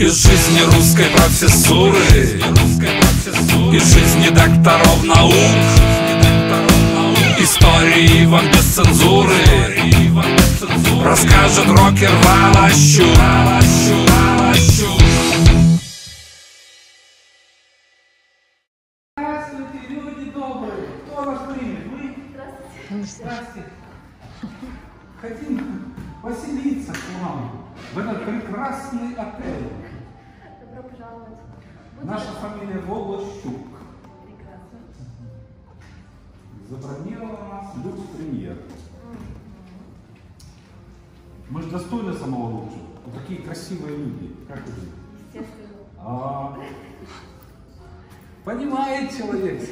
Из жизни русской профессуры, из жизни докторов наук, истории вам без цензуры расскажет рокер Волощук. Здравствуйте, люди добрые! Кто вас примет? Вы? Здравствуйте! Хотим поселиться к вам в этот прекрасный отель. Добро пожаловать. Наша фамилия Волощук. Прекрасно. Забронировала нас люкс-премьер. Мы же достойны самого лучшего. Вот такие красивые люди. Как вы? Естественно. Понимает человек,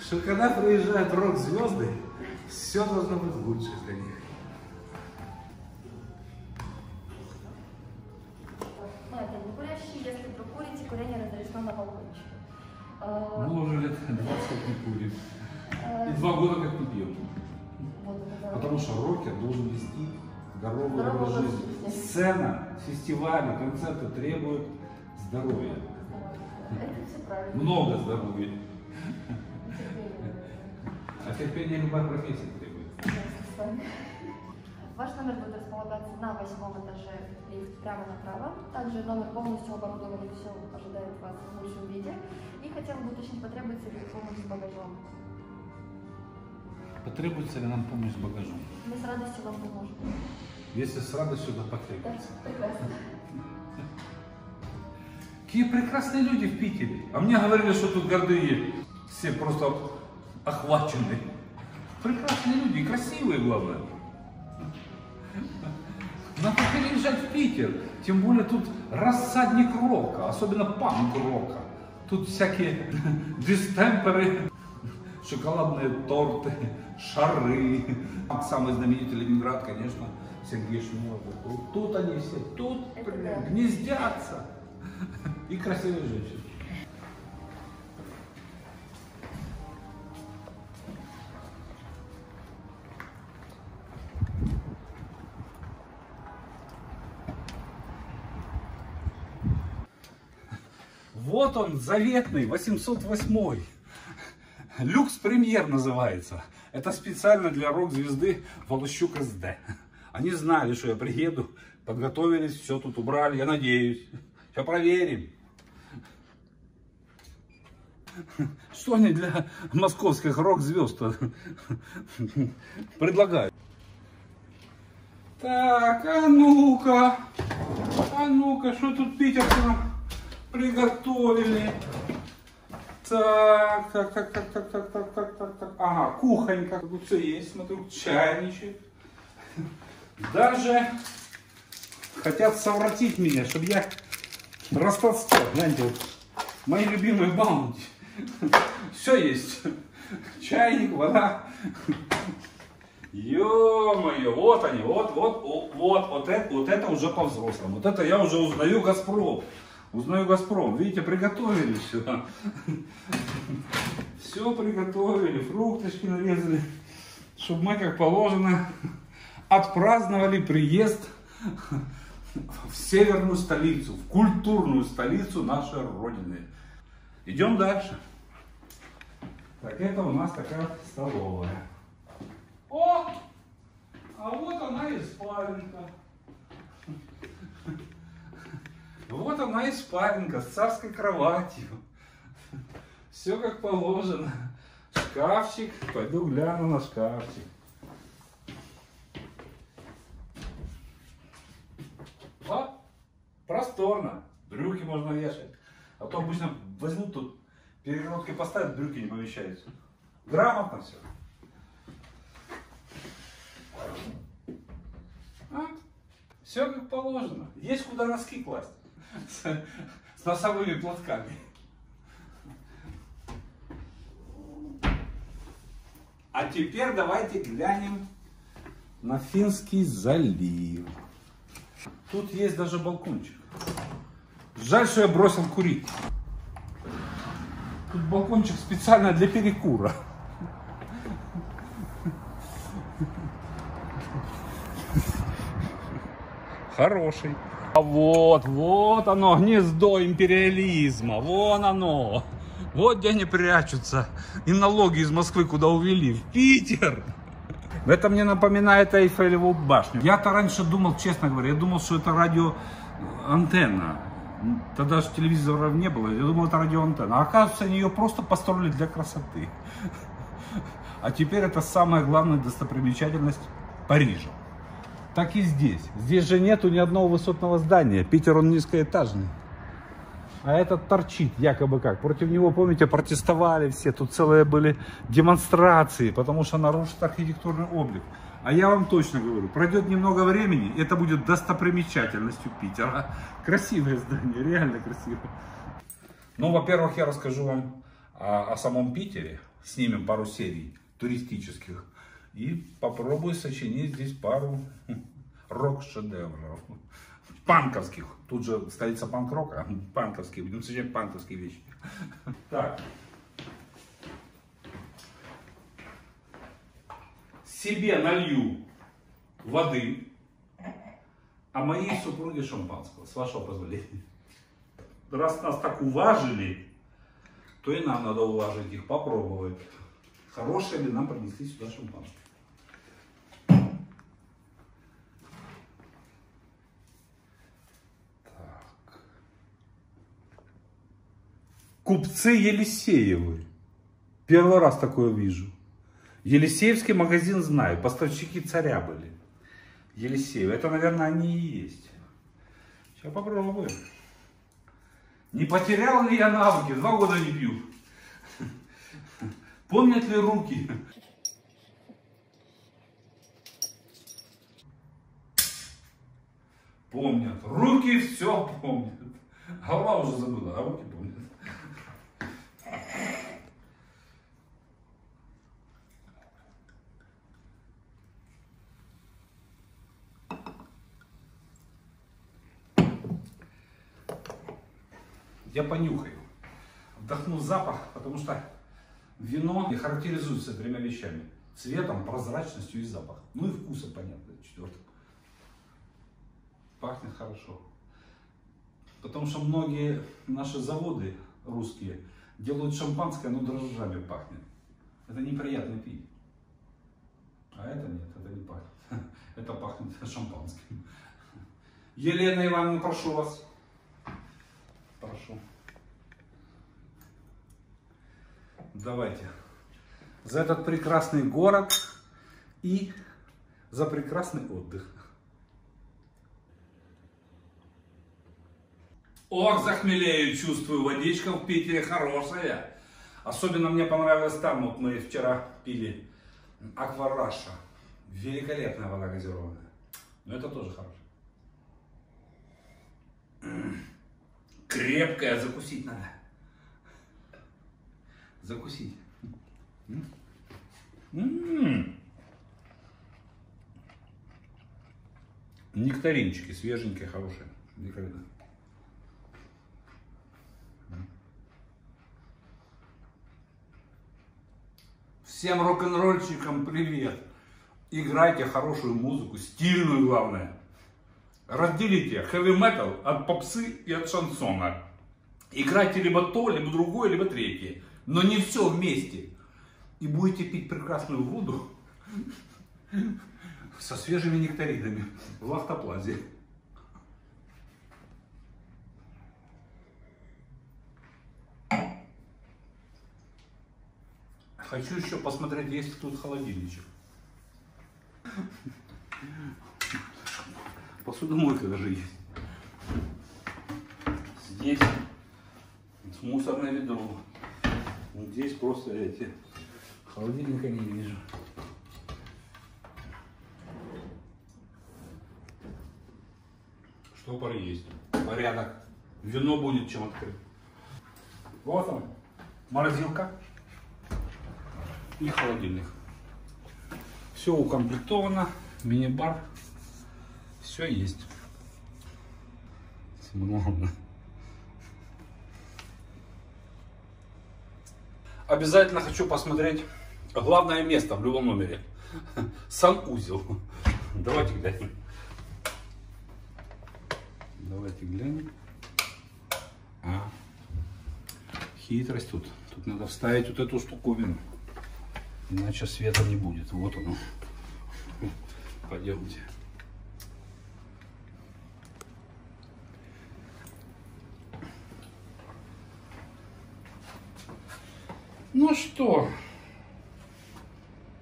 что когда приезжают рок-звезды, все должно быть лучше для них. Не курящие, если вы курите, курение разрешено на балкончике. Мы уже лет 20 не курим. И 2 года как не пьем. Потому что рокер должен вести здоровый образ жизни. Сцена, фестивали, концерты требуют здоровья. Много здоровья. А терпение любая профессия требует. Ваш номер будет располагаться на 8-м этаже, лифт прямо направо. Также номер полностью оборудован, и все ожидает вас в лучшем виде. И хотел бы уточнить, потребуется ли помощь с багажом. Потребуется ли нам помощь с багажом? Мы с радостью вам поможем. Если с радостью, то потребуется. Да, прекрасно. Какие прекрасные люди в Питере. А мне говорили, что тут гордые. Все просто охвачены. Прекрасные люди, красивые, главное. Надо переезжать в Питер, тем более тут рассадник рока, особенно панк-рока. Тут всякие дистемперы, шоколадные торты, шары. Самый знаменитый Ленинград, конечно, Сергей Шмотов. Тут они все, тут гнездятся. И красивые женщины. Вот он, заветный, 808-й. Люкс-премьер называется. Это специально для рок-звезды Волощук СД. Они знали, что я приеду, подготовились, все тут убрали, я надеюсь. Сейчас проверим. Что они для московских рок-звезд предлагают? Так, а ну-ка, что тут питерского? Приготовили. Так. Ага, кухонька. Тут все есть, смотрю, чайничек. Даже хотят совратить меня, чтобы я растолстел. Гляньте, вот мои любимые баунти. Все есть. Чайник, вода. Ё-моё, вот они, вот это уже по-взрослому. Вот это я уже узнаю Газпром. Узнаю Газпром. Видите, приготовили все. Все приготовили, фрукточки нарезали, чтобы мы, как положено, отпраздновали приезд в северную столицу, в культурную столицу нашей Родины. Идем дальше. Так, это у нас такая столовая. О! А вот она и спаленка. Вот она и спаленка с царской кроватью. Все как положено. Шкафчик. Пойду гляну на шкафчик. А? Просторно. Брюки можно вешать. А то обычно возьмут тут, перегородкой поставят, брюки не помещаются. Грамотно все. А? Все как положено. Есть куда носки класть. С носовыми платками. А теперь давайте глянем на Финский залив. Тут есть даже балкончик. Жаль, что я бросил курить. Тут балкончик специально для перекура. Хороший. Вот, вот оно, гнездо империализма, вон оно. Вот где они прячутся. И налоги из Москвы куда увели? В Питер. Это мне напоминает Эйфелеву башню. Я-то раньше думал, честно говоря, я думал, что это радиоантенна. Тогда же телевизоров не было, я думал, это радиоантенна. А оказывается, они ее просто построили для красоты. А теперь это самая главная достопримечательность Парижа. Так и здесь. Здесь же нету ни одного высотного здания. Питер, он низкоэтажный. А этот торчит якобы как. Против него, помните, протестовали все. Тут целые были демонстрации, потому что нарушит архитектурный облик. А я вам точно говорю, пройдет немного времени, это будет достопримечательностью Питера. Красивое здание, реально красивое. Ну, во-первых, я расскажу вам о самом Питере. Снимем пару серий туристических. И попробую сочинить здесь пару рок-шедевров. Панковских. Тут же столица панк-рока. Панковские. Будем сочинять панковские вещи. Так. Себе налью воды, а моей супруге шампанского. С вашего позволения. Раз нас так уважили, то и нам надо уважить их. Попробовать. Хорошие ли нам принесли сюда шампанское. Купцы Елисеевы. Первый раз такое вижу. Елисеевский магазин знаю. Поставщики царя были. Елисеевы. Это, наверное, они и есть. Сейчас попробуем. Не потерял ли я навыки? 2 года не пью. Помнят ли руки? Помнят. Руки все помнят. Голова уже забыла, а руки помнят. Я понюхаю, вдохну запах, потому что вино не характеризуется 3 вещами. Цветом, прозрачностью и запахом. Ну и вкусом, понятно, 4-м. Пахнет хорошо. Потому что многие наши заводы русские делают шампанское, оно дрожжами пахнет. Это неприятно пить. А это нет, это не пахнет. Это пахнет шампанским. Елена Ивановна, прошу вас. Прошу. Давайте. За этот прекрасный город и за прекрасный отдых. Ох, захмелею, чувствую, водичка в Питере хорошая. Особенно мне понравилось там, вот мы вчера пили Аквараша. Великолепная вода газированная. Но это тоже хорошо. Крепкая, закусить надо. Закусить. Нектаринчики свеженькие, хорошие. Никогда. Всем рок-н-ролльщикам привет. Играйте хорошую музыку, стильную главное. Разделите хэви-метал от попсы и от шансона. Играйте либо то, либо другое, либо третье. Но не все вместе. И будете пить прекрасную воду со свежими нектаринами в Лахта Плазе. Хочу еще посмотреть, есть ли тут холодильничек. Посудомойка даже есть. Здесь мусорное ведро. Здесь просто эти. Холодильника не вижу. Штопор есть. Порядок. Вино будет чем открыть. Вот он. Морозилка. И холодильник. Все укомплектовано. Мини-бар. Все есть. Много. Обязательно хочу посмотреть главное место в любом номере. Санузел. Давайте глянем. Давайте глянем. А, хитрость тут. Тут надо вставить вот эту штуковину. Иначе света не будет. Вот оно. Пойдемте. Ну что,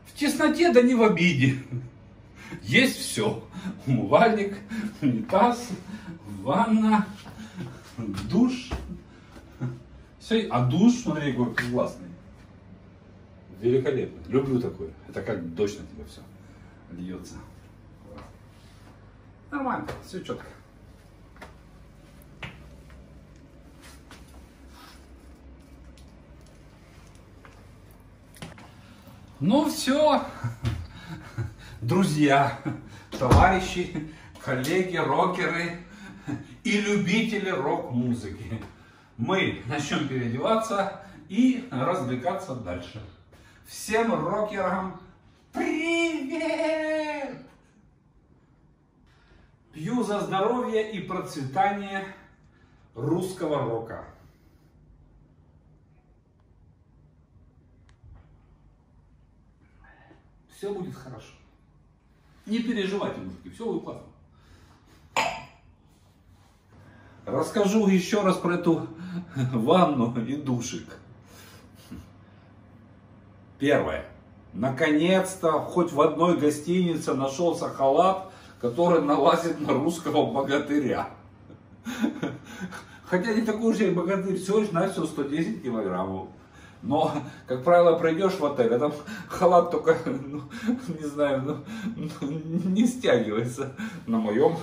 в тесноте да не в обиде. Есть все. Умывальник, унитаз, ванна, душ. Все, а душ, смотри, какой классный. Великолепно. Люблю такое. Это как дождь на тебя все льется. Нормально, все четко. Ну все, друзья, товарищи, коллеги, рокеры и любители рок-музыки. Мы начнем переодеваться и развлекаться дальше. Всем рокерам привет! Пью за здоровье и процветание русского рока. Все будет хорошо. Не переживайте, мужики, все будет классно. Расскажу еще раз про эту ванну и душик. Первое. Наконец-то хоть в одной гостинице нашелся халат, который налазит на русского богатыря. Хотя не такой же и богатырь, всего лишь на все 110 килограммов. Но, как правило, придешь в отель, а там халат только, ну, не знаю, ну, не стягивается на моем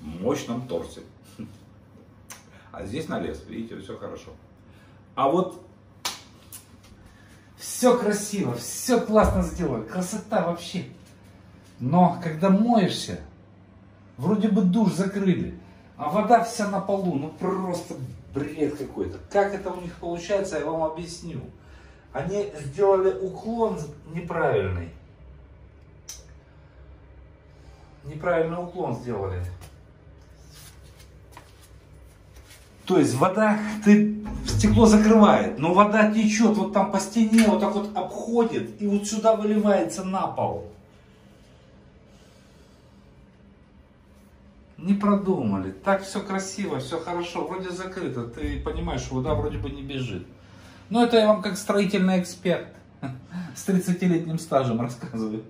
мощном торсе. А здесь налез, видите, все хорошо. А вот все красиво, все классно сделано, красота вообще. Но когда моешься, вроде бы душ закрыли, а вода вся на полу, ну просто... Бред какой-то. Как это у них получается, я вам объясню. Они сделали уклон неправильный. Неправильный уклон сделали. То есть вода, стекло закрывает, но вода течет вот там по стене, вот так вот обходит и вот сюда выливается на пол. Не продумали. Так все красиво, все хорошо. Вроде закрыто. Ты понимаешь, что вода вроде бы не бежит. Но это я вам как строительный эксперт с 30-летним стажем рассказываю.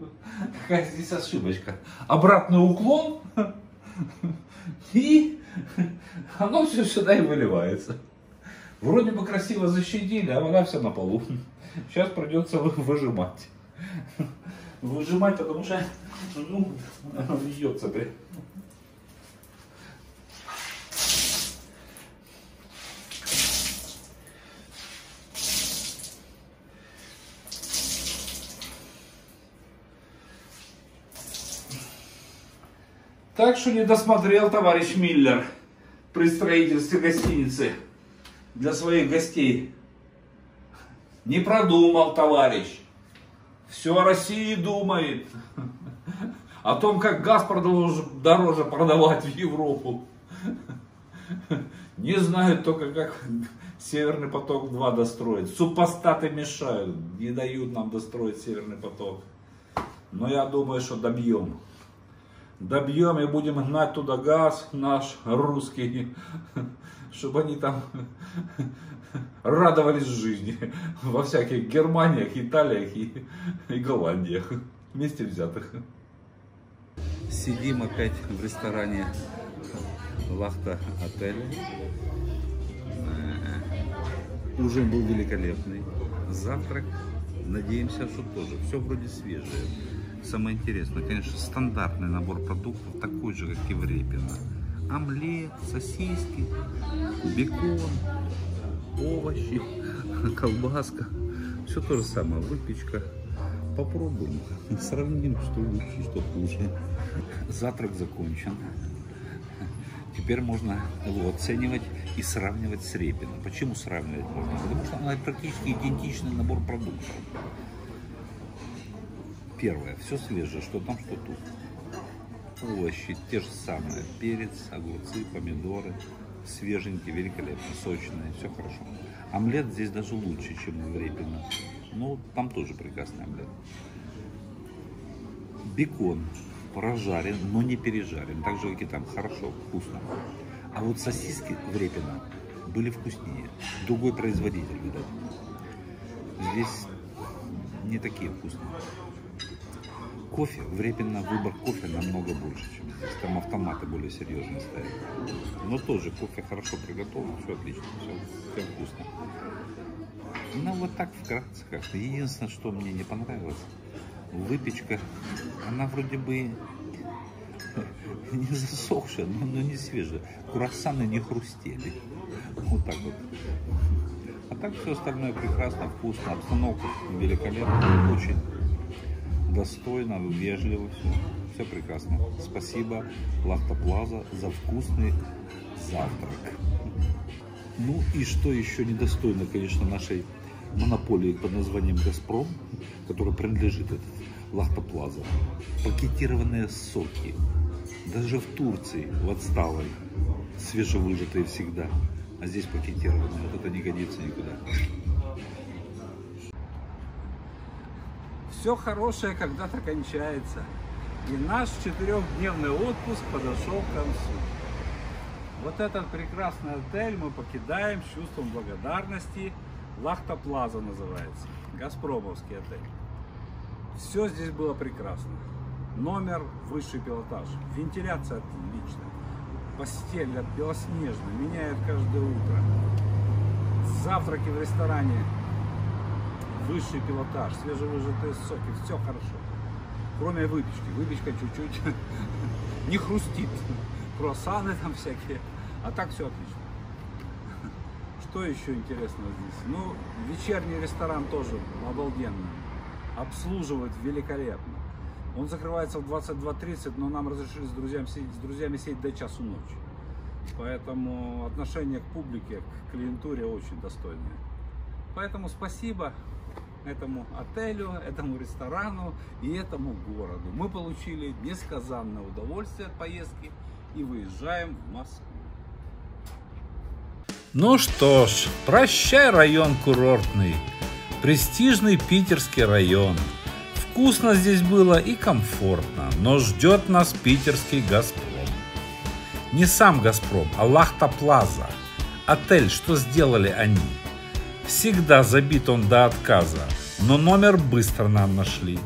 Какая здесь ошибочка. Обратный уклон. И оно все сюда и выливается. Вроде бы красиво защитили, а вода все на полу. Сейчас придется выжимать. Выжимать, потому что ну, льется, блин. Так что не досмотрел товарищ Миллер при строительстве гостиницы для своих гостей. Не продумал товарищ. Все о России думает. О том, как газ дороже продавать в Европу. Не знают только, как Северный поток-2 достроить. Супостаты мешают. Не дают нам достроить Северный поток. Но я думаю, что добьем. Добьем и будем гнать туда газ наш русский, чтобы они там радовались жизни во всяких Германиях, Италиях и Голландиях, вместе взятых. Сидим опять в ресторане Лахта отеля. Ужин был великолепный. Завтрак, надеемся, что тоже. Все вроде свежее. Самое интересное, конечно, стандартный набор продуктов, такой же, как и в Репино. Омлет, сосиски, бекон, овощи, колбаска. Все то же самое, выпечка. Попробуем, сравним, что лучше, что хуже. Завтрак закончен. Теперь можно его оценивать и сравнивать с Репино. Почему сравнивать можно? Потому что она практически идентичный набор продуктов. Первое, все свежее, что там, что тут. овощи те же самые, перец, огурцы, помидоры, свеженькие, великолепно, сочные, все хорошо. Омлет здесь даже лучше, чем в Репино, но там тоже прекрасный омлет. Бекон прожарен, но не пережарен, так же как и там, хорошо, вкусно. А вот сосиски в Репино были вкуснее, другой производитель, видать. Здесь не такие вкусные. Кофе, в Репино выбор кофе намного больше, чем здесь. Там автоматы более серьезные стоят. Но тоже кофе хорошо приготовлен, все отлично, все вкусно. Ну вот так вкратце как-то. Единственное, что мне не понравилось, выпечка, она вроде бы не засохшая, но не свежая. Круассаны не хрустели. Вот так вот. А так все остальное прекрасно, вкусно, обстановка великолепная, очень достойно, вежливо, все прекрасно. Спасибо, Лахта Плаза, за вкусный завтрак. Ну и что еще недостойно, конечно, нашей монополии под названием «Газпром», который принадлежит Лахта Плаза. Пакетированные соки. Даже в Турции, в отсталой, свежевыжатые всегда. А здесь пакетированные. Вот это не годится никуда. Все хорошее когда-то кончается. И наш четырехдневный отпуск подошел к концу. Вот этот прекрасный отель мы покидаем с чувством благодарности. Лахта Плаза называется. Газпромовский отель. Все здесь было прекрасно. Номер высший пилотаж. Вентиляция отличная. Постель белоснежная. Меняют каждое утро. Завтраки в ресторане. Высший пилотаж. Свежевыжатые соки. Все хорошо. Кроме выпечки. Выпечка чуть-чуть не хрустит. Круассаны там всякие. А так все отлично. Что еще интересного здесь? Ну, вечерний ресторан тоже обалденный. Обслуживают великолепно. Он закрывается в 22:30, но нам разрешили с друзьями сидеть до часу ночи. Поэтому отношение к публике, к клиентуре очень достойное. Поэтому спасибо этому отелю, этому ресторану и этому городу. Мы получили несказанное удовольствие от поездки и выезжаем в Москву. Ну что ж, прощай, район курортный. Престижный питерский район. Вкусно здесь было и комфортно, но ждет нас питерский «Газпром». Не сам «Газпром», а Лахта Плаза. Отель, что сделали они. Всегда забит он до отказа, но номер быстро нам нашли.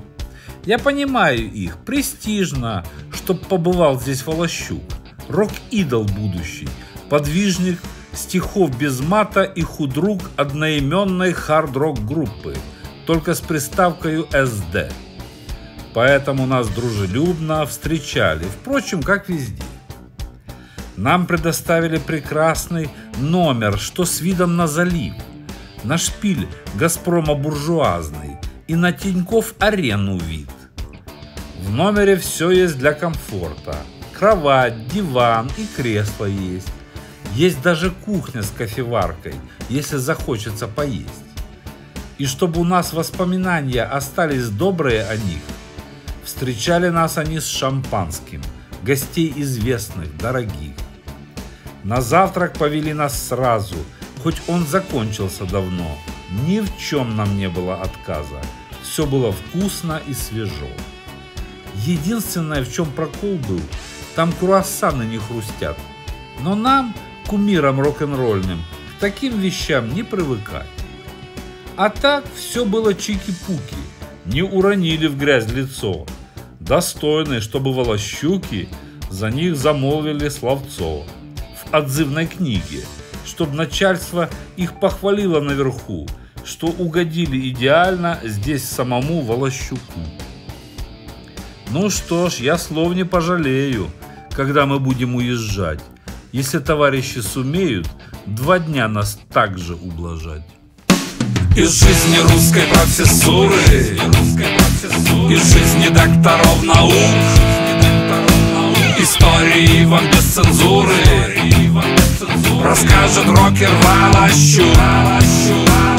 Я понимаю их, престижно, чтоб побывал здесь Волощук. Рок-идол будущий, подвижник стихов без мата и худрук одноименной хард-рок группы, только с приставкой «СД». Поэтому нас дружелюбно встречали, впрочем, как везде. Нам предоставили прекрасный номер, что с видом на залив, на шпиль «Газпрома» буржуазный и на Тиньков арену вид. В номере все есть для комфорта. Кровать, диван и кресло есть. Есть даже кухня с кофеваркой, если захочется поесть. И чтобы у нас воспоминания остались добрые о них, встречали нас они с шампанским, гостей известных, дорогих. На завтрак повели нас сразу, хоть он закончился давно, ни в чем нам не было отказа, все было вкусно и свежо. Единственное, в чем прокол был, там круассаны не хрустят, но нам, кумирам рок-н-ролльным, к таким вещам не привыкать. А так все было чики-пуки, не уронили в грязь лицо, достойны, чтобы Волощуки за них замолвили словцо в отзывной книге, чтобы начальство их похвалило наверху, что угодили идеально здесь самому Волощуку. Ну что ж, я слов не пожалею, когда мы будем уезжать, если товарищи сумеют 2 дня нас также ублажать. Из жизни русской профессуры, из жизни докторов наук, истории вам без цензуры расскажет рокер Волощук.